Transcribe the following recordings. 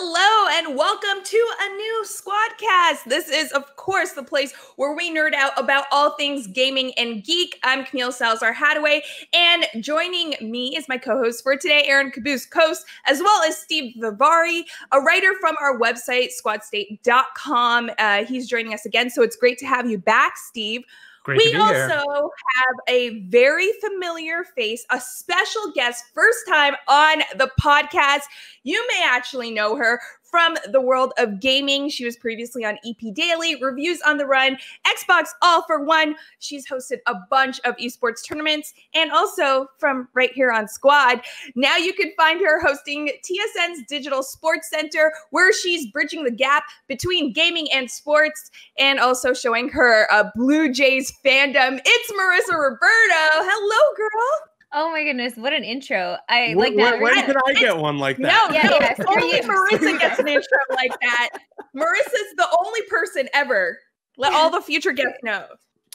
Hello and welcome to a new Squadcast. This is, of course, the place where we nerd out about all things gaming and geek. I'm Camille Salazar Hadaway, and joining me is my co-host for today, Aaron Caboose Coast, as well as Steve Vivari, a writer from our website, squadstate.com. He's joining us again, so it's great to have you back, Steve. Great we also here. Have a very familiar face, a special guest, first time on the podcast. You may actually know her from the world of gaming. She was previously on EP Daily, Reviews on the Run, Xbox All for One. She's hosted a bunch of esports tournaments, and also from right here on Squad. Now you can find her hosting TSN's Digital Sports Center, where she's bridging the gap between gaming and sports, and also showing her Blue Jays fandom. It's Marissa Roberto. Hello, girl. Oh my goodness, what an intro. I like that. When could I get one like that? No, yeah, only Marissa gets an intro like that. Marissa's the only person ever. Let all the future guests know.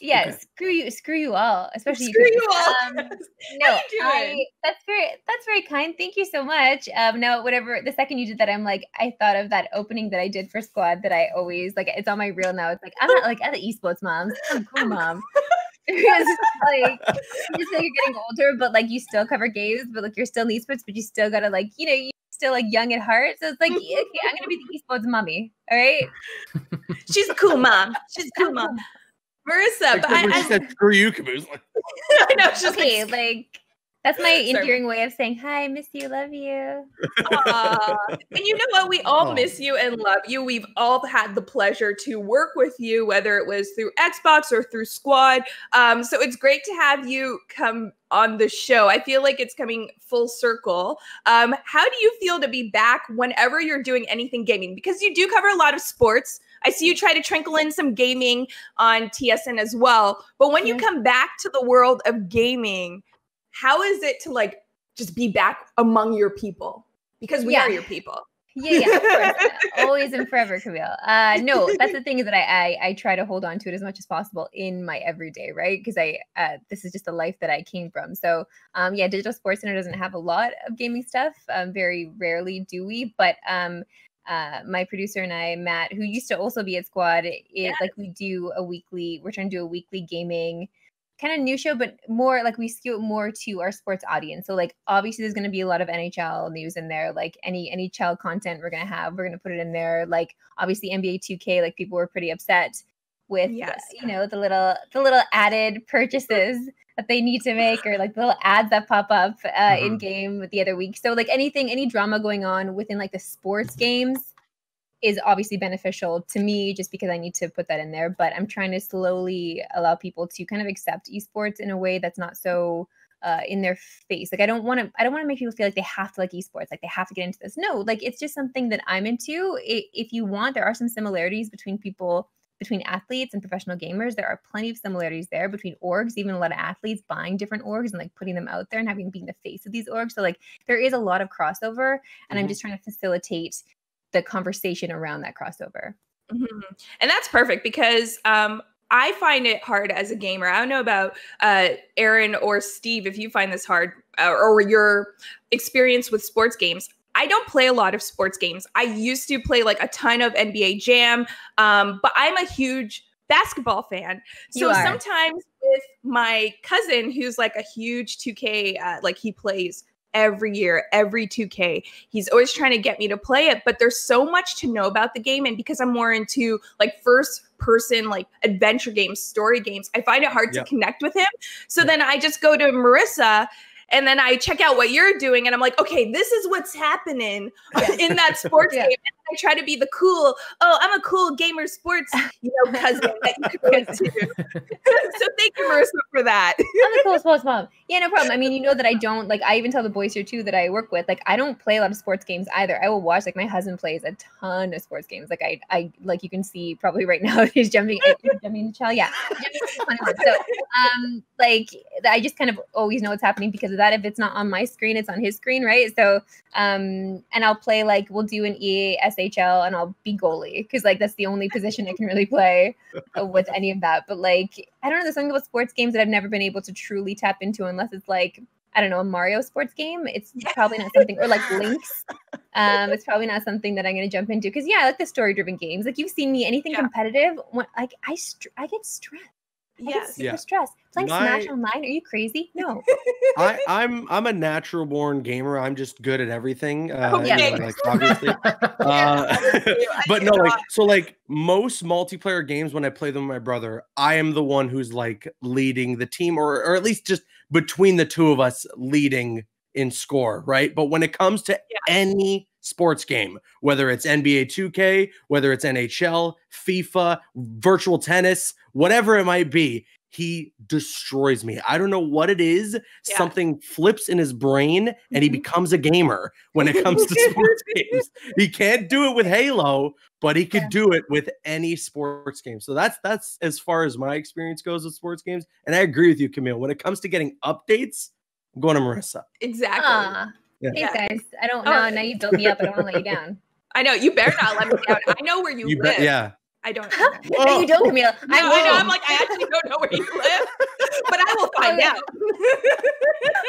Yeah, okay. Screw you all, especially you all. No, that's very kind. Thank you so much. No, whatever. The second you did that, I'm like, I thought of that opening that I did for Squad that I always like. It's on my reel now. It's like I'm not like other esports moms. I'm cool mom. Because like you're getting older, but like you still cover games, but like you're still in esports, but you still gotta like, you know, you're still like young at heart. So it's like, okay, I'm gonna be the esports mommy. All right. She's a cool mom. She's a cool mom. Marissa, but I said screw you, Caboose. I know, she's okay, like that's my endearing way of saying, hi, I miss you, love you. And you know what? We all miss you and love you. We've all had the pleasure to work with you, whether it was through Xbox or through Squad. So it's great to have you come on the show. I feel like it's coming full circle. How do you feel to be back whenever you're doing anything gaming? Because you do cover a lot of sports. I see you try to trickle in some gaming on TSN as well. But when you come back to the world of gaming, how is it to like just be back among your people? Because we are your people. Yeah, of course. Always and forever, Camille. No, that's the thing is that I try to hold on to it as much as possible in my everyday, right? Because this is just the life that I came from. So yeah, Digital Sports Center doesn't have a lot of gaming stuff. Very rarely do we, but my producer and I, Matt, who used to also be at Squad, is like we're trying to do a weekly gaming kind of new show, but more like we skew it more to our sports audience. So like obviously there's going to be a lot of NHL news in there, like any NHL content we're going to have, we're going to put it in there. Like obviously NBA 2K, like people were pretty upset with you know, the little added purchases that they need to make, or like the little ads that pop up in game the other week. So like any drama going on within like the sports games is obviously beneficial to me just because I need to put that in there. But I'm trying to slowly allow people to kind of accept esports in a way that's not so in their face. Like I don't want to make people feel like they have to like esports, like they have to get into this. No, like it's just something that I'm into. If you want, there are some similarities between athletes and professional gamers. There are plenty of similarities there between orgs, even a lot of athletes buying different orgs and like putting them out there and having being the face of these orgs. So like there is a lot of crossover, and I'm just trying to facilitate the conversation around that crossover. And that's perfect, because I find it hard as a gamer. I don't know about Aaron or Steve, if you find this hard or your experience with sports games. I don't play a lot of sports games. I used to play like a ton of NBA Jam, but I'm a huge basketball fan. So sometimes with my cousin, who's like a huge 2K, like he plays every year, every 2K. He's always trying to get me to play it, but there's so much to know about the game. And because I'm more into like first person, like adventure games, story games, I find it hard to connect with him. So then I just go to Marissa and then I check out what you're doing. And I'm like, okay, this is what's happening in that sports game. And I try to be the cool, I'm a cool gamer sports, you know, cousin that you could relate to. So thank you, Marissa, for that. I'm the cool sports mom. Yeah, no problem. I mean, you know that I don't, like, I even tell the boys here, too, that I work with, like, I don't play a lot of sports games either. I will watch, like, my husband plays a ton of sports games. Like, I like, you can see probably right now he's jumping into child. Yeah. So, like, I just kind of always know what's happening because of that. If it's not on my screen, it's on his screen, right? So and I'll play, like, we'll do an EA SHL and I'll be goalie because, like, that's the only position I can really play with any of that. But, like, I don't know, there's something about sports games that I've never been able to truly tap into unless it's, like, I don't know, a Mario sports game. It's probably not something, or like Link's It's probably not something that I'm going to jump into because, yeah, I like the story-driven games. Like, you've seen me, anything competitive, when, like, I get stressed. Yes. Super stressed. Playing Smash online? Are you crazy? No. I'm a natural born gamer. I'm just good at everything. You know, like, obviously. But no, like, so like most multiplayer games, when I play them with my brother, I am the one who's like leading the team, or at least just between the two of us leading in score, right? But when it comes to any sports game, whether it's NBA 2K, whether it's NHL, FIFA, virtual tennis, whatever it might be, he destroys me. I don't know what it is. Yeah. Something flips in his brain and he becomes a gamer when it comes to sports games. He can't do it with Halo, but he could do it with any sports game. So that's as far as my experience goes with sports games. And I agree with you, Camille. When it comes to getting updates, I'm going to Marissa. Exactly. Hey guys, I don't know. Now you built me up. I don't want to let you down. I know. You better not let me down. I know where you live. I don't know. No, you don't, Camille. No, I know. I'm like, I actually don't know where you live, but I will find out.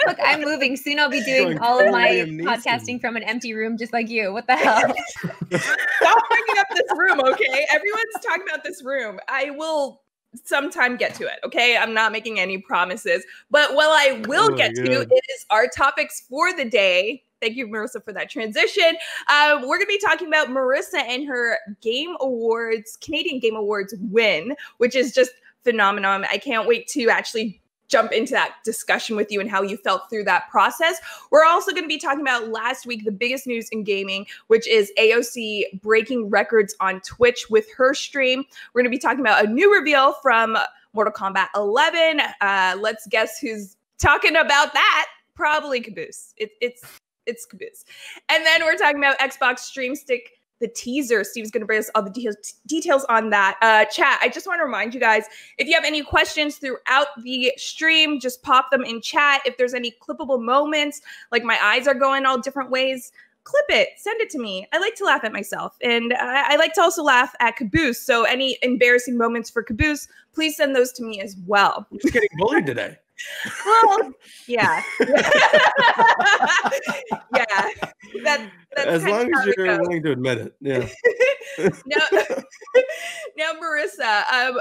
Look, I'm moving. Soon I'll be doing all of my podcasting from an empty room just like you. What the hell? Stop bringing up this room, okay? Everyone's talking about this room. I will sometime get to it, okay? I'm not making any promises. But what I will get to is our topics for the day. Thank you, Marissa, for that transition. We're going to be talking about Marissa and her Game Awards, Canadian Game Awards win, which is just phenomenal. I can't wait to actually jump into that discussion with you and how you felt through that process. We're also going to be talking about last week, the biggest news in gaming, which is AOC breaking records on Twitch with her stream. We're going to be talking about a new reveal from Mortal Kombat 11. Let's guess who's talking about that. Probably Caboose. It's Caboose. And then we're talking about Xbox Stream Stick, the teaser. Steve's going to bring us all the details on that. Chat, I just want to remind you guys, if you have any questions throughout the stream, just pop them in chat. If there's any clippable moments, like my eyes are going all different ways, clip it, send it to me. I like to laugh at myself. And I like to also laugh at Caboose. So any embarrassing moments for Caboose, please send those to me as well. I'm just getting bullied today. Well, that's as long as you're willing to admit it. Now, Marissa,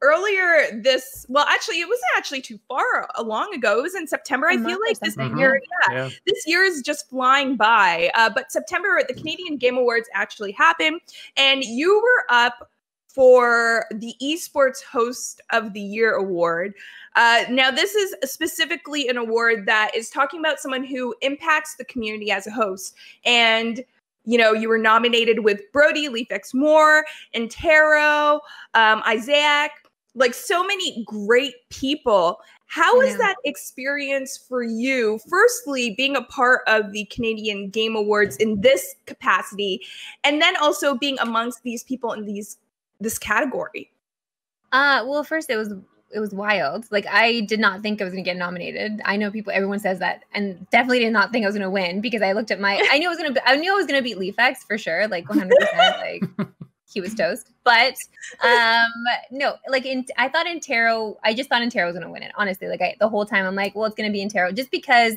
earlier this, well, actually, it wasn't actually too far long ago. It was in September. I feel like this year, this year is just flying by. But September, the Canadian Game Awards actually happened, and you were up for the Esports Host of the Year award. Now, this is specifically an award that is talking about someone who impacts the community as a host. And, you know, you were nominated with Brody, LeafX Moore, Intero, Isaac, like so many great people. How is that experience for you? Firstly, being a part of the Canadian Game Awards in this capacity, and then also being amongst these people in these this category? Well, first it was wild. Like, I did not think I was gonna get nominated. I know everyone says that, and definitely did not think I was gonna win, because I looked at my, I knew I was gonna beat LeafX for sure, like 100%, like he was toast. But no, like I thought Intero, I just thought Intero was gonna win it, honestly. Like the whole time I'm like, well, it's gonna be Intero, just because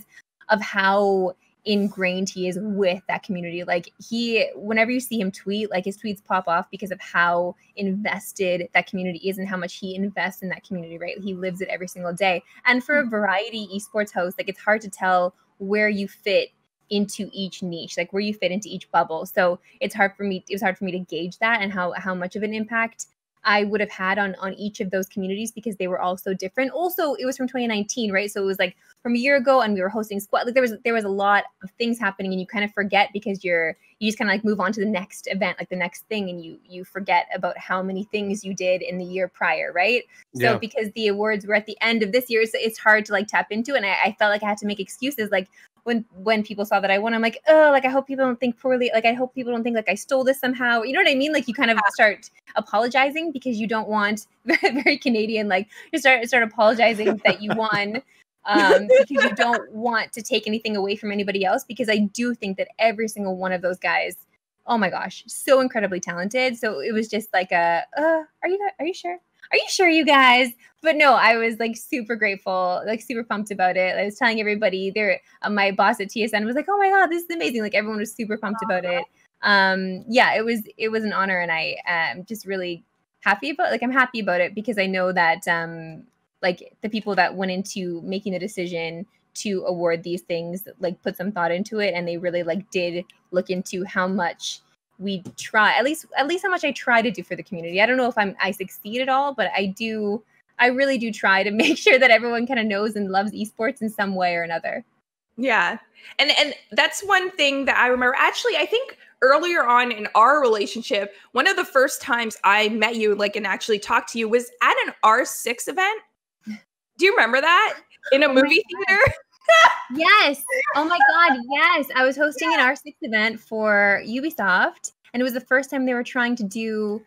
of how ingrained he is with that community. Like, he, whenever you see him tweet, like his tweets pop off because of how invested that community is and how much he invests in that community, right? He lives it every single day. And for a variety esports host, like, it's hard to tell where you fit into each niche, like where you fit into each bubble. So it's hard for me, it was hard for me to gauge that and how much of an impact I would have had on each of those communities, because they were all so different. Also, it was from 2019, right? So it was like from a year ago, and we were hosting Squad. Like there was a lot of things happening, and you kind of forget, because you just kind of like move on to the next event, like the next thing, and you forget about how many things you did in the year prior, right? So because the awards were at the end of this year, so it's hard to like tap into. And I felt like I had to make excuses, like when people saw that I won, I'm like, oh, like I hope people don't think poorly. Like I hope people don't think like I stole this somehow. You know what I mean? Like you kind of start apologizing, because you don't want very Canadian, like you start apologizing that you won, because you don't want to take anything away from anybody else. Because I do think that every single one of those guys, oh my gosh, so incredibly talented. So it was just like are you sure? are you sure, you guys? But no, I was like super grateful, like super pumped about it. I was telling everybody there. My boss at TSN was like, oh my God, this is amazing. Like everyone was super pumped about it. Yeah, it was an honor. And I am just really happy about, like, I'm happy about it because I know that like the people that went into making the decision to award these things, like put some thought into it. And they really like did look into how much we try, at least how much I try to do for the community. I don't know if I succeed at all, but I really do try to make sure that everyone kind of knows and loves esports in some way or another. Yeah. And that's one thing that I remember. Actually, I think earlier on in our relationship, one of the first times I met you, like, and actually talked to you was at an R6 event. Do you remember that? In a movie theater? Yes. Oh my God. Yes. I was hosting an R6 event for Ubisoft, and it was the first time they were trying to do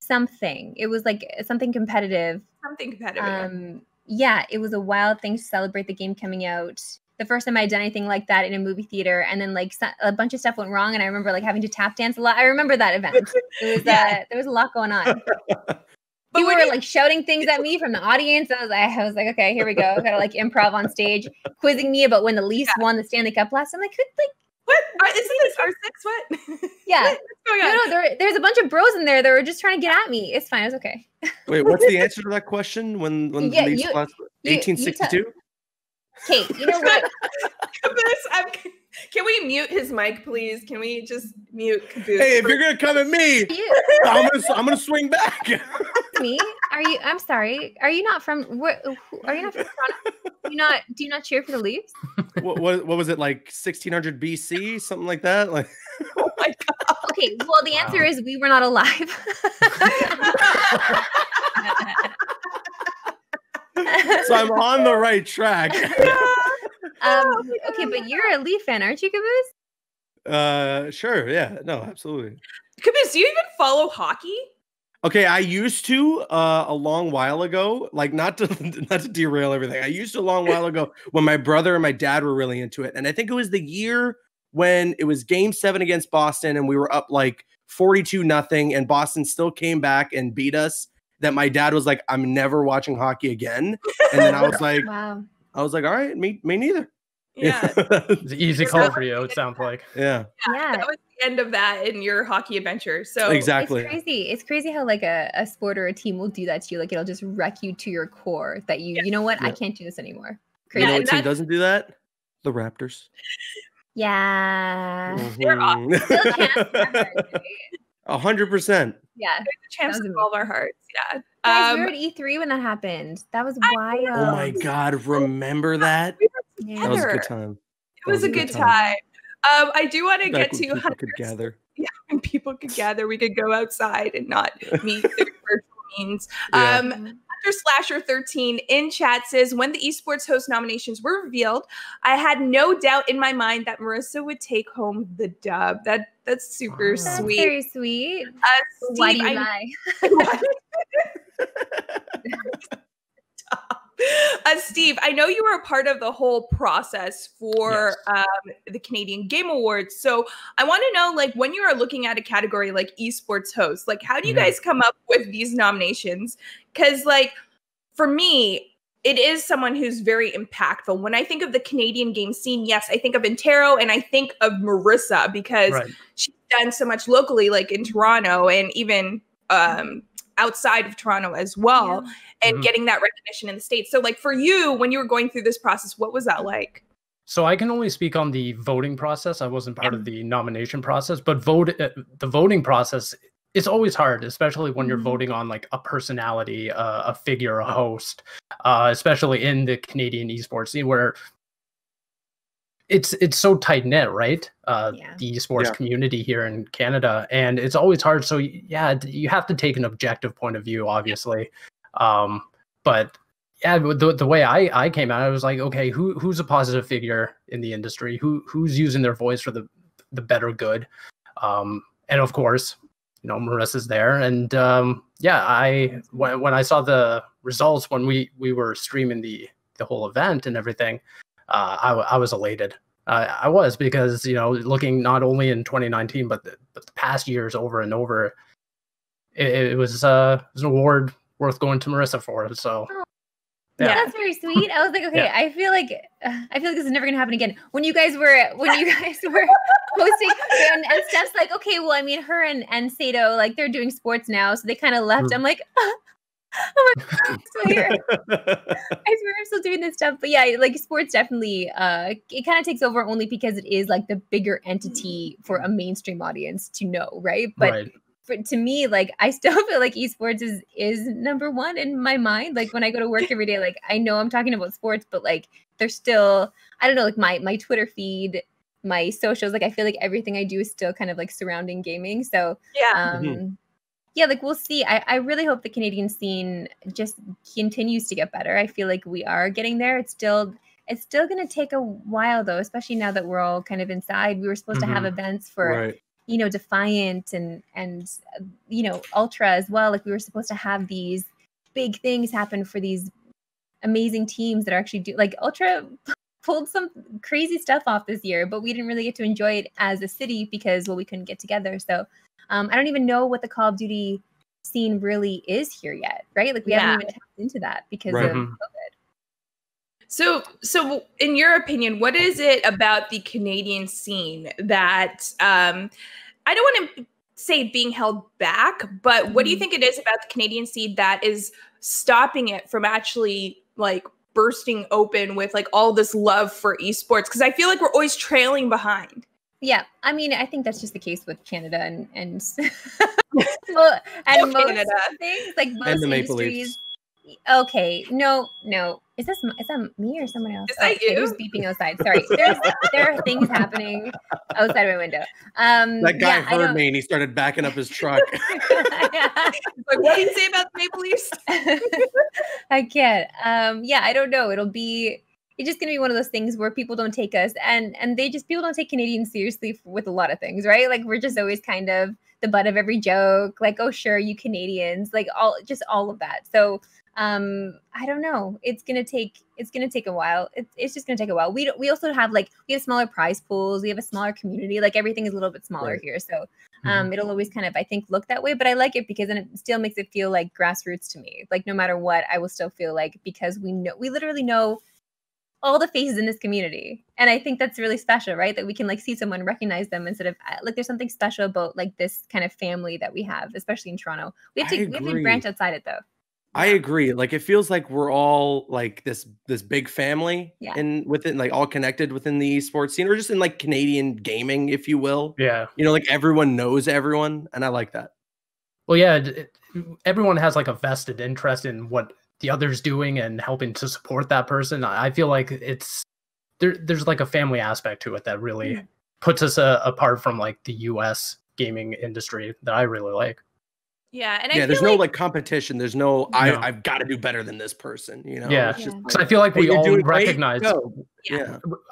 something. It was like something competitive. Something competitive. Yeah. It was a wild thing to celebrate the game coming out. The first time I had done anything like that in a movie theater, and then like a bunch of stuff went wrong, and I remember like having to tap dance a lot. I remember that event. It was there was a lot going on. People were like shouting things at me from the audience. I was like, okay, here we go. Got to like improv on stage, quizzing me about when the Leafs won the Stanley Cup last. I'm like, what? Isn't this R6? What? Yeah. What's going on? No, there's a bunch of bros in there that were just trying to get at me. It's fine. It's okay. Wait, what's the answer to that question? When the Leafs lost 1862? Kate, you know what? Can we mute his mic, please? Can we just mute Caboose? Hey, if you're gonna come at me, I'm gonna swing back. Me? Are you? I'm sorry. Are you not from? Where, are you not from Toronto? Do you not cheer for the Leafs? What was it like? 1600 BC, something like that. Like. Oh my God. Okay. Well, the answer is we were not alive. So I'm on the right track. Okay, but you're a Leaf fan, aren't you, Caboose? Sure. Yeah. No, absolutely. Caboose, do you even follow hockey? Okay, I used to a long while ago. Like, not to derail everything. I used to a long while ago when my brother and my dad were really into it, and I think it was the year when it was Game 7 against Boston, and we were up like 42-0, and Boston still came back and beat us. That my dad was like, I'm never watching hockey again. And then I was like, wow. I was like, all right, me neither. Yeah. It's an easy call for you, it sounds like. Yeah. That was the end of that in your hockey adventure. So exactly. It's crazy. It's crazy how like a sport or a team will do that to you. Like it'll just wreck you to your core that you know what? Yeah. I can't do this anymore. Crazy. You know what team doesn't do that? The Raptors. Yeah. Mm-hmm. They're awesome. Still champs ever, right? 100%. Yeah. There's a chance to solve our hearts. Yeah. Guys, we were at E3 when that happened. That was wild. Oh my God. Remember that? Yeah. That was a good time. It was a good time. I do want to get to people could gather. Yeah, when people could gather, we could go outside and not meet through virtual means. Yeah. Slasher13 in chat says, when the esports host nominations were revealed, I had no doubt in my mind that Marissa would take home the dub. That's super sweet. Very sweet. Steve, why do you lie? Steve, I know you were a part of the whole process for the Canadian Game Awards. So I want to know, like, when you are looking at a category like esports host, like, how do you guys come up with these nominations? Because, like, for me, it is someone who's very impactful. When I think of the Canadian game scene, yes, I think of Intero and I think of Marissa because she's done so much locally, like in Toronto and even outside of Toronto as well, and getting that recognition in the States. So like for you, when you were going through this process, what was that like? So I can only speak on the voting process. I wasn't part of the nomination process, but the voting process is always hard, especially when you're voting on like a personality, a figure, a host, especially in the Canadian esports scene where it's so tight-knit, right? The esports community here in Canada, and it's always hard. So yeah, you have to take an objective point of view, obviously. But yeah, the way I came out, I was like, okay, who's a positive figure in the industry? Who's using their voice for the better good? And of course, you know, Marissa's there. And yeah, when I saw the results, when we were streaming the whole event and everything, I was elated. I was, because, you know, looking not only in 2019, but the past years over and over, it was an award worth going to Marissa for. So yeah, that's very sweet. I was like, okay, I feel like this is never gonna happen again. When you guys were posting, and Steph's like, okay, well, I mean, her and Sato, like, they're doing sports now, so they kind of left. I'm like, oh my God, I'm still here. I swear I'm still doing this stuff. But yeah, like, sports definitely, it kind of takes over only because it is like the bigger entity for a mainstream audience to know, right? But to me, like, I still feel like esports is number one in my mind. Like, when I go to work every day, like, I know I'm talking about sports, but like, there's still, I don't know, like my Twitter feed, my socials, like, I feel like everything I do is still kind of like surrounding gaming. So yeah. Yeah, like, we'll see. I really hope the Canadian scene just continues to get better. I feel like we are getting there. It's still going to take a while, though, especially now that we're all kind of inside. We were supposed to have events for, you know, Defiant and, you know, Ultra as well. Like, we were supposed to have these big things happen for these amazing teams that are actually like, Ultra pulled some crazy stuff off this year, but we didn't really get to enjoy it as a city because, well, we couldn't get together. So I don't even know what the Call of Duty scene really is here yet, right? Like, we haven't even tapped into that because of COVID. So in your opinion, what is it about the Canadian scene that, I don't want to say being held back, but what do you think it is about the Canadian scene that is stopping it from actually, like, bursting open with, like, all this love for esports? Because I feel like we're always trailing behind. Yeah, I mean, I think that's just the case with Canada and well, and most things, like most industries. Okay, no, is that me or someone else? Is that you? Who's beeping outside? Sorry, there are things happening outside my window. That guy heard me and he started backing up his truck. Like, what do you say about the Maple Leafs? I can't. Yeah, I don't know. It's just going to be one of those things where people don't take us and people don't take Canadians seriously with a lot of things, right? Like, we're just always kind of the butt of every joke. Like, oh, sure, you Canadians, like, all of that. So I don't know. It's going to take a while. It's just going to take a while. We also have, like, we have smaller prize pools. We have a smaller community. Like, everything is a little bit smaller here. So it'll always kind of, I think, look that way. But I like it because then it still makes it feel like grassroots to me. Like, no matter what, I will still feel like, because we literally know all the faces in this community. And I think that's really special, right? That we can, like, see someone, recognize them, instead of, like, there's something special about, like, this kind of family that we have, especially in Toronto. We have to branch outside it, though. I agree. Like, it feels like we're all, like, this big family and within, like, all connected within the esports scene, or just in, like, Canadian gaming, if you will. Yeah. You know, like, everyone knows everyone. And I like that. Well, yeah, everyone has, like, a vested interest in what the other's doing and helping to support that person. I feel like there's like a family aspect to it that really puts us apart from, like, the US gaming industry that I really like. Yeah. And I feel there's no, like, competition. There's no, I've got to do better than this person, you know? Yeah. It's just, like, so I feel like we all recognize,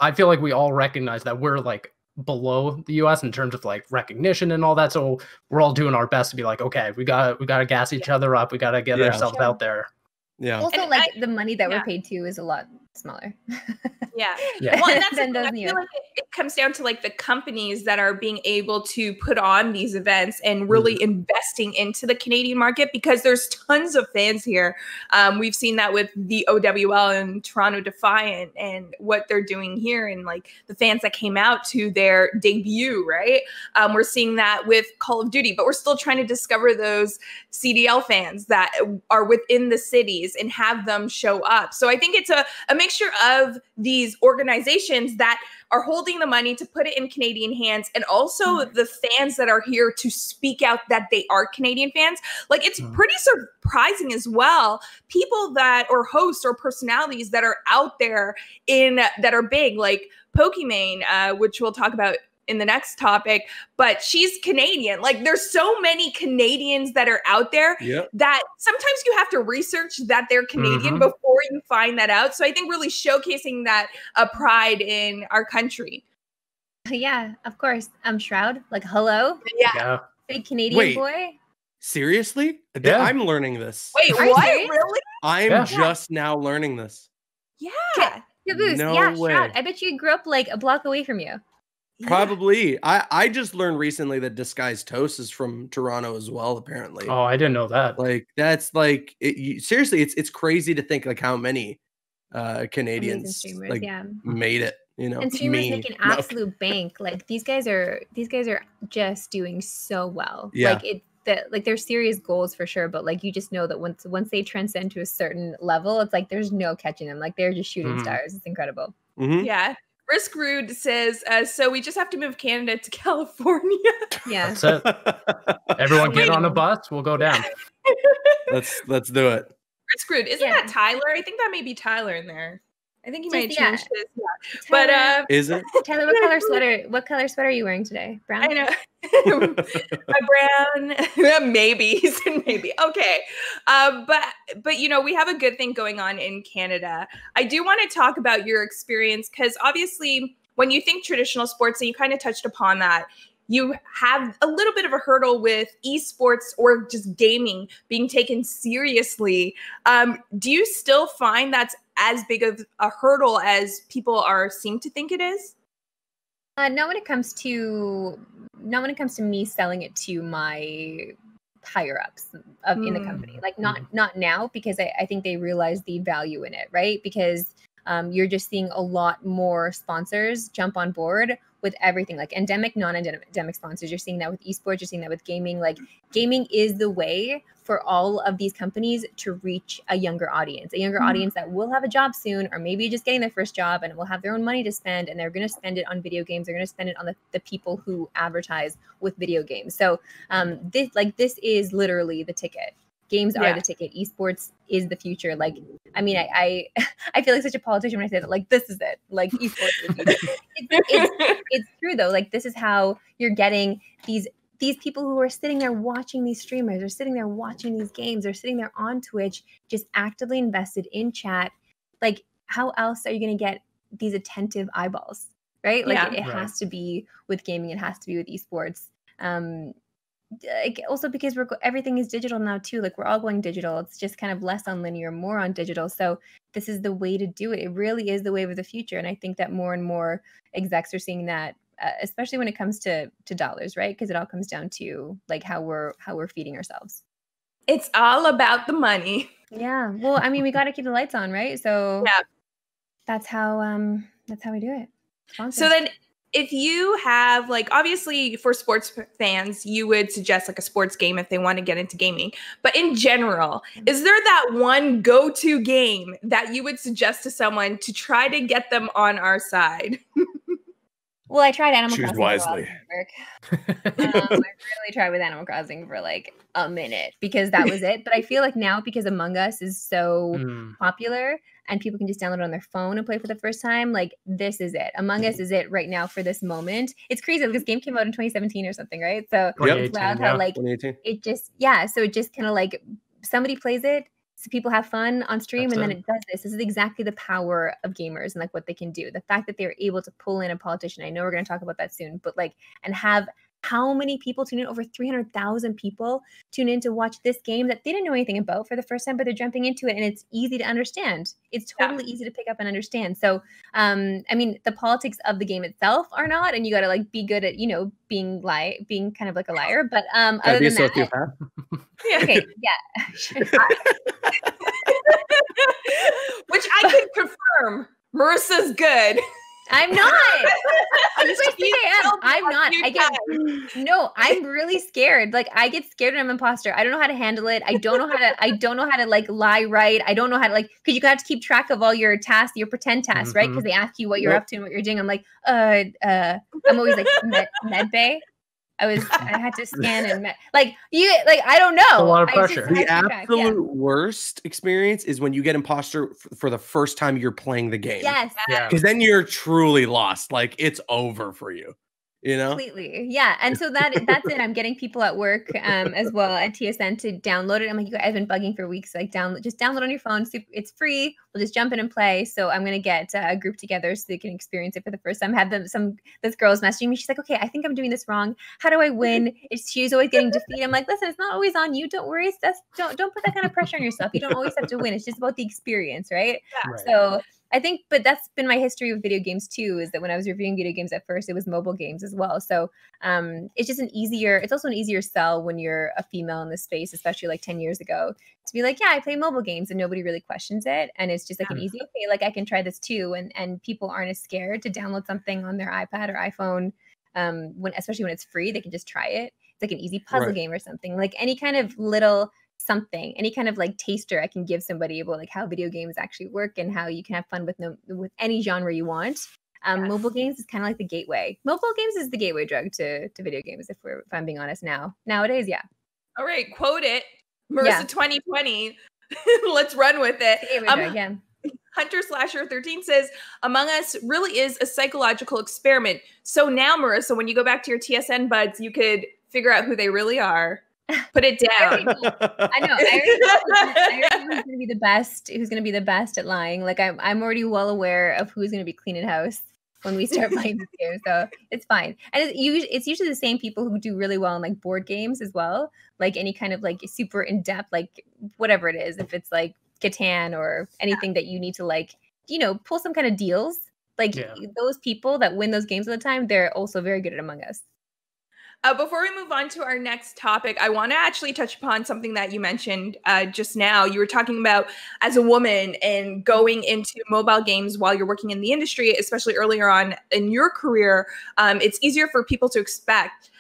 I feel like we all recognize that we're, like, below the US in terms of, like, recognition and all that. So we're all doing our best to be like, okay, we gotta gas each other up. We gotta get ourselves out there. Yeah. Also, and, like, the money that we're paid to is a lot smaller. Well, and that's I feel like it comes down to, like, the companies that are being able to put on these events and really investing into the Canadian market, because there's tons of fans here. We've seen that with the OWL and Toronto Defiant and what they're doing here, and, like, the fans that came out to their debut, right? We're seeing that with Call of Duty, but we're still trying to discover those CDL fans that are within the cities and have them show up. So I think it's a mixture of these organizations that are holding the money to put it in Canadian hands, and also the fans that are here to speak out that they are Canadian fans. Like, it's pretty surprising as well. People that, or hosts or personalities that are out there that are big, like Pokimane, which we'll talk about in the next topic, but she's Canadian. Like, there's so many Canadians that are out there that sometimes you have to research that they're Canadian before you find that out. So I think really showcasing that pride in our country. Yeah, of course. I'm Shroud. Like, hello. Yeah. Big Canadian boy. Seriously? Yeah. I'm learning this. Wait, what? Really? I'm just now learning this. Yeah. Caboose. No way. Shroud. I bet you grew up, like, a block away from you. Probably. Yeah. I just learned recently that Disguised Toast is from Toronto as well, apparently. Oh, I didn't know that. Like, that's like, seriously, it's crazy to think like how many Canadians like, made it. You know, and streamers make an absolute bank. Like these guys are just doing so well. Yeah. Like they're serious goals for sure, but like you just know that once they transcend to a certain level, it's like there's no catching them. Like they're just shooting stars. It's incredible. Mm-hmm. Yeah. Risk Rude says, so we just have to move Canada to California. Yeah. That's it. Everyone get on a bus, we'll go down. Let's do it. Risk Rude, isn't that Tyler? I think that may be Tyler in there. I think you might change this. Yeah. But is it? Tyler, what color sweater are you wearing today? Brown? I know. A brown. Maybe. He said maybe. Okay. But you know, we have a good thing going on in Canada. I do want to talk about your experience, because obviously when you think traditional sports, and you kind of touched upon that, you have a little bit of a hurdle with esports or just gaming being taken seriously. Do you still find that's as big of a hurdle as people seem to think it is? Not when it comes to me selling it to my higher ups in the company. Like not now, because I think they realize the value in it, right? Because you're just seeing a lot more sponsors jump on board with everything, like endemic, non-endemic sponsors. You're seeing that with esports, you're seeing that with gaming. Like gaming is the way for all of these companies to reach a younger audience that will have a job soon, or maybe just getting their first job and will have their own money to spend, and they're going to spend it on video games. They're going to spend it on the people who advertise with video games. So this is literally the ticket. Games are the ticket. Esports is the future. Like, I mean, I feel like such a politician when I say that. Like, this is it. Like, esports is the future. It's true though. Like, this is how you're getting these people who are sitting there watching these streamers, are sitting there watching these games, are sitting there on Twitch, just actively invested in chat. Like, how else are you going to get these attentive eyeballs, right? Like, it has to be with gaming. It has to be with esports. Like, also because everything is digital now too. Like, we're all going digital. It's just kind of less on linear, more on digital. So this is the way to do it. It really is the wave of the future. And I think that more and more execs are seeing that, especially when it comes to dollars, right? Because it all comes down to like how we're feeding ourselves. It's all about the money. Yeah. Well, I mean, we got to keep the lights on, right? So that's how we do it. Awesome. So then, if you have, like, obviously for sports fans, you would suggest like a sports game if they want to get into gaming. But in general, is there that one go-to game that you would suggest to someone to try to get them on our side? Well, I tried Animal Crossing. Choose wisely. I really tried with Animal Crossing for like a minute because that was it. But I feel like now, because Among Us is so popular, and people can just download it on their phone and play for the first time, like, this is it. Among Us is it right now for this moment. It's crazy. This game came out in 2017 or something, right? So it's wild how like it just so it just kind of like somebody plays it, so people have fun on stream, and then it does this. This is exactly the power of gamers and like what they can do. The fact that they're able to pull in a politician. I know we're going to talk about that soon, but like, and have how many people tune in? Over 300,000 people tune in to watch this game that they didn't know anything about for the first time, but they're jumping into it, and it's easy to understand. It's totally easy to pick up and understand. So, I mean, the politics of the game itself are not, and you got to like be good at, you know, being kind of like a liar. But other than that, okay, which I can confirm, Marissa's good. I'm not. You guys think I am. I'm not. I'm really scared. Like, I get scared when I'm an imposter. I don't know how to handle it. I don't know how to like lie right. I don't know how to like, because you got to keep track of all your tasks, your pretend tasks, right? Because they ask you what you're up to and what you're doing. I'm like, I'm always like med bay. I had to scan and like you, like, I don't know. A lot of pressure. The absolute worst experience is when you get imposter for the first time you're playing the game. Yes. Because then you're truly lost. Like, it's over for you. You know? Completely. Yeah. And so that's it. I'm getting people at work as well at TSN to download it. I'm like, you guys, I've been bugging for weeks. Like, just download on your phone. It's free. We'll just jump in and play. So I'm going to get a group together so they can experience it for the first time. This girl's messaging me. She's like, okay, I think I'm doing this wrong. How do I win? She's always getting defeated. I'm like, listen, it's not always on you. Don't worry. Don't put that kind of pressure on yourself. You don't always have to win. It's just about the experience, right? So I think, but that's been my history with video games too, is that when I was reviewing video games at first, it was mobile games as well. So it's just it's also an easier sell when you're a female in this space, especially like 10 years ago, to be like, yeah, I play mobile games, and nobody really questions it. And it's just like an easy, okay, like I can try this too. And people aren't as scared to download something on their iPad or iPhone. Especially when it's free, they can just try it. It's like an easy puzzle game or something, like any kind of little something, any kind of like taster I can give somebody about like how video games actually work and how you can have fun with any genre you want. Mobile games is kind of like the gateway. Mobile games is the gateway drug to video games, if I'm being honest nowadays. Yeah. All right, quote it, Marissa. 2020. Let's run with it. Again. Hunter Slasher 13 says, Among Us really is a psychological experiment. So now, Marissa, when you go back to your TSN buds, you could figure out who they really are. Put it down. I know. I already know who's going to be the best. Who's going to be the best at lying? Like I'm already well aware of who's going to be cleaning house when we start playing this game. So it's fine. And it's usually the same people who do really well in like board games as well. Like any kind of like super in depth, like whatever it is. If it's like Catan or anything that you need to like, you know, pull some kind of deals. Like those people that win those games all the time, they're also very good at Among Us. Before we move on to our next topic, I want to actually touch upon something that you mentioned just now. You were talking about as a woman and going into mobile games while you're working in the industry, especially earlier on in your career. It's easier for people to accept.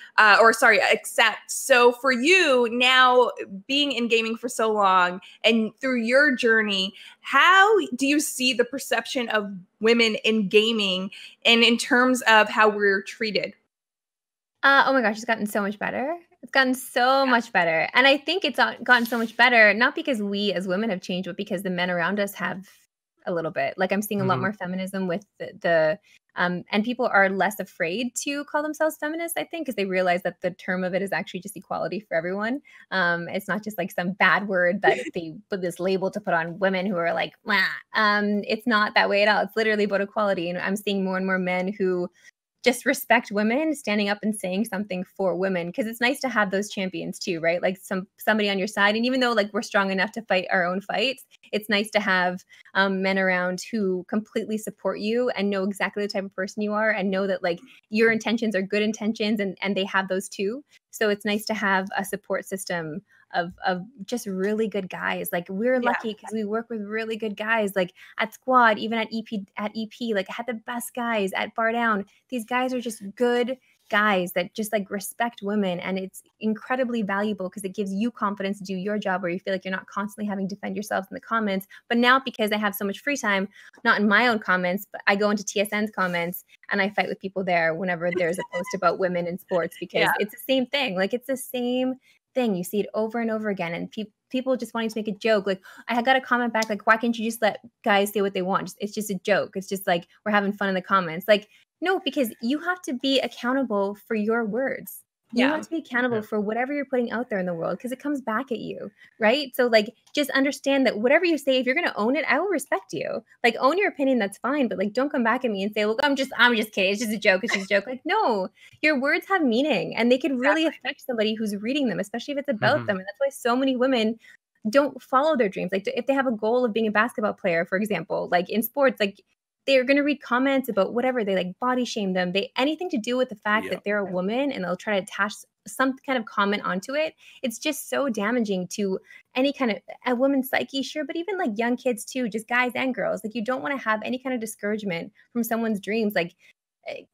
So for you now, being in gaming for so long and through your journey, how do you see the perception of women in gaming and in terms of how we're treated? Oh my gosh, it's gotten so much better. It's gotten so much better. And I think it's gotten so much better, not because we as women have changed, but because the men around us have a little bit. Like I'm seeing a lot more feminism with and people are less afraid to call themselves feminists, I think, because they realize that the term of it is actually just equality for everyone. It's not just like some bad word that they put this label to put on women who are like, it's not that way at all. It's literally about equality. And I'm seeing more and more men who just respect women standing up and saying something for women, because it's nice to have those champions too, right? Like somebody on your side. And even though like we're strong enough to fight our own fights, it's nice to have men around who completely support you and know exactly the type of person you are and know that like your intentions are good intentions, and they have those too. So it's nice to have a support system of just really good guys. Like we're lucky because we work with really good guys. Like at Squad, even at EP, like I had the best guys at Bar Down. These guys are just good guys that just like respect women, and it's incredibly valuable because it gives you confidence to do your job where you feel like you're not constantly having to defend yourselves in the comments. But now, because I have so much free time, not in my own comments, but I go into TSN's comments and I fight with people there whenever there's a post about women in sports, because it's the same thing. Like it's the same thing. You see it over and over again, and people just wanting to make a joke. Like I got a comment back, like, why can't you just let guys say what they want? It's just a joke. It's just like we're having fun in the comments. Like, no, because you have to be accountable for your words. You have to be accountable for whatever you're putting out there in the world, because it comes back at you, right? So like, just understand that whatever you say, if you're going to own it, I will respect you. Like, own your opinion, that's fine. But like, don't come back at me and say, look, I'm just kidding. It's just a joke. It's just a joke. Like, no, your words have meaning, and they could really affect somebody who's reading them, especially if it's about them. And that's why so many women don't follow their dreams. Like if they have a goal of being a basketball player, for example, like in sports, like they're going to read comments about whatever. They like body shame them. They anything to do with the fact that they're a woman, and they'll try to attach some kind of comment onto it. It's just so damaging to any kind of a woman's psyche, sure, but even like young kids too, just guys and girls. Like, you don't want to have any kind of discouragement from someone's dreams. Like,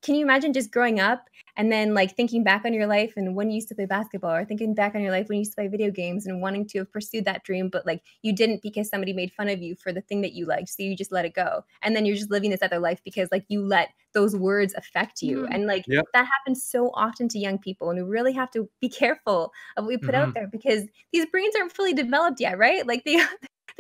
can you imagine just growing up and then like thinking back on your life and when you used to play basketball, or thinking back on your life when you used to play video games and wanting to have pursued that dream, but like you didn't because somebody made fun of you for the thing that you liked. So you just let it go. And then you're just living this other life because like you let those words affect you. And like that happens so often to young people, and we really have to be careful of what we put out there, because these brains aren't fully developed yet, right? Like they're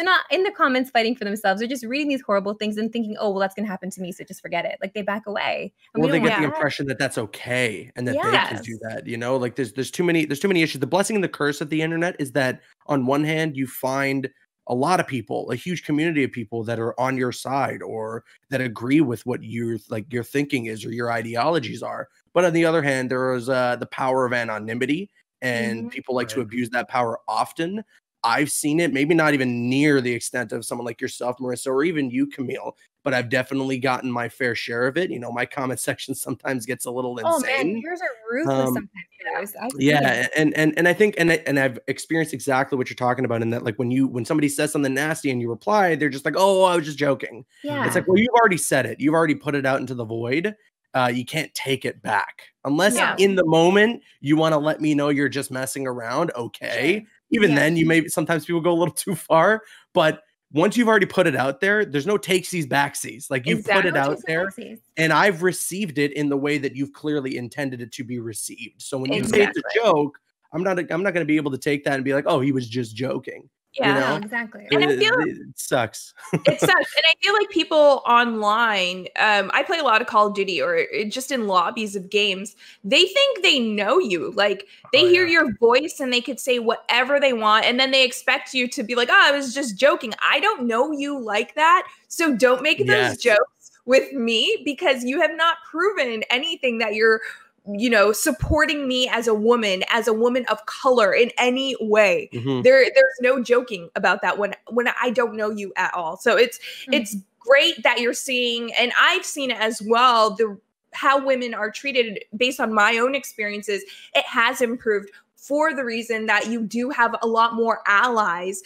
not in the comments fighting for themselves. They're just reading these horrible things and thinking, oh, well, that's going to happen to me, so just forget it. Like, they back away. And well, they get the impression that that's okay, and that they can do that. You know, like there's too many issues. The blessing and the curse of the internet is that on one hand, you find a lot of people, a huge community of people that are on your side or that agree with what you're like your thinking is or your ideologies are. But on the other hand, there is the power of anonymity, and people like to abuse that power often. I've seen it, maybe not even near the extent of someone like yourself, Marissa, or even you, Camille, but I've definitely gotten my fair share of it. You know, my comment section sometimes gets a little insane. Oh man, yours are ruthless sometimes. Yeah, and I think and I've experienced exactly what you're talking about, in that like when somebody says something nasty and you reply, they're just like, oh, I was just joking. Yeah, it's like, well, you've already said it. You've already put it out into the void. You can't take it back unless in the moment you want to let me know you're just messing around. Okay, even then you may sometimes people go a little too far, but once you've already put it out there, there's no takesies backsies. Like you've put it out there, and I've received it in the way that you've clearly intended it to be received. So when you say it's a joke, I'm not going to be able to take that and be like, oh, he was just joking. Yeah, you know? Exactly. And it sucks. It sucks. And I feel like people online, I play a lot of Call of Duty or just in lobbies of games. They think they know you. Like they hear your voice and they could say whatever they want. And then they expect you to be like, oh, I was just joking. I don't know you like that. So don't make those jokes with me, because you have not proven anything that you're, you know, supporting me as a woman of color in any way. Mm-hmm. There's no joking about that when I don't know you at all. So it's great that you're seeing, and I've seen it as well, how women are treated based on my own experiences. It has improved for the reason that you do have a lot more allies,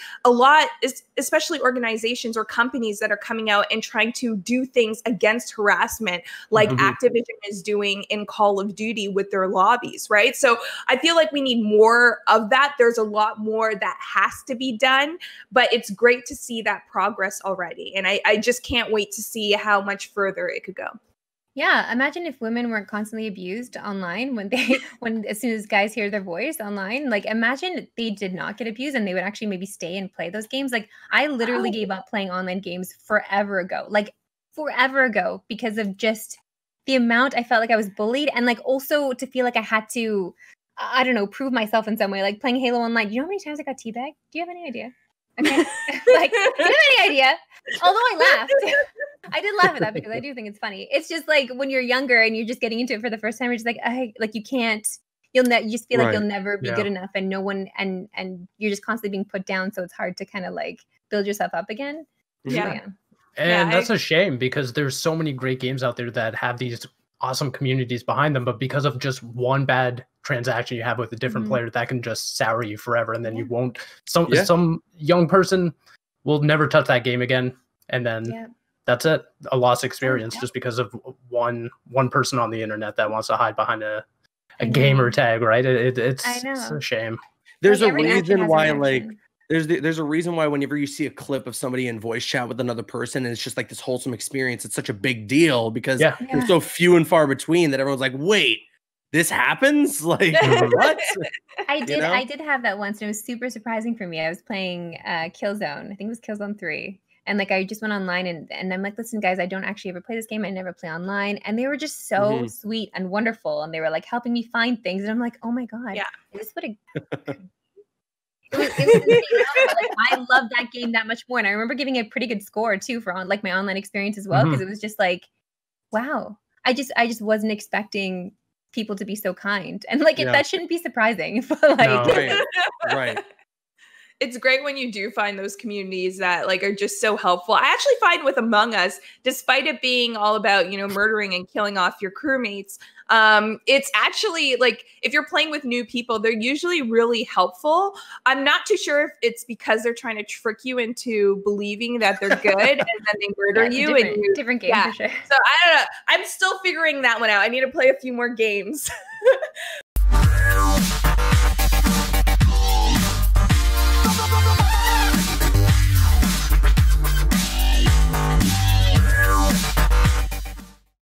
especially organizations or companies that are coming out and trying to do things against harassment, like Activision is doing in Call of Duty with their lobbies, right? So I feel like we need more of that. There's a lot more that has to be done, but it's great to see that progress already. And I just can't wait to see how much further it could go. Yeah, imagine if women weren't constantly abused online as soon as guys hear their voice online. Like, imagine they did not get abused and they would actually maybe stay and play those games. Like, I literally gave up playing online games forever ago, because of just the amount I felt like I was bullied, and like also to feel like I had to, I don't know, prove myself in some way. Like playing Halo online, you know how many times I got teabagged? Do you have any idea? Okay, like, do you have any idea? Although I laughed. I did laugh at that because I do think it's funny. It's just like when you're younger and you're just getting into it for the first time, you're just like, you can't, you just feel like you'll never be good enough, and no one, and you're just constantly being put down. So it's hard to kind of like build yourself up again. Yeah. So, and that's a shame, because there's so many great games out there that have these awesome communities behind them, but because of just one bad transaction you have with a different player, that can just sour you forever, and then you won't, some young person will never touch that game again, and then that's it, a lost experience just because of one person on the internet that wants to hide behind a gamer tag, right? It's a shame. There's like, a reason why like There's a reason why whenever you see a clip of somebody in voice chat with another person and it's just like this wholesome experience, it's such a big deal, because they're so few and far between that everyone's like, wait, this happens? Like, what? I did have that once, and it was super surprising for me. I was playing Killzone. I think it was Killzone 3. And like, I just went online and I'm like, listen guys, I don't actually ever play this game. I never play online. And they were just so sweet and wonderful. And they were like helping me find things. And I'm like, oh my God, this would have... I love that game that much more, and I remember giving a pretty good score too for on, like my online experience as well, because it was just like, wow, I just wasn't expecting people to be so kind, and like that shouldn't be surprising. But like, no, right. It's great when you do find those communities that like are just so helpful. I actually find with Among Us, despite it being all about, you know, murdering and killing off your crewmates, it's actually like if you're playing with new people, they're usually really helpful. I'm not too sure if it's because they're trying to trick you into believing that they're good and then they murder you. Different game for sure. So I don't know. I'm still figuring that one out. I need to play a few more games.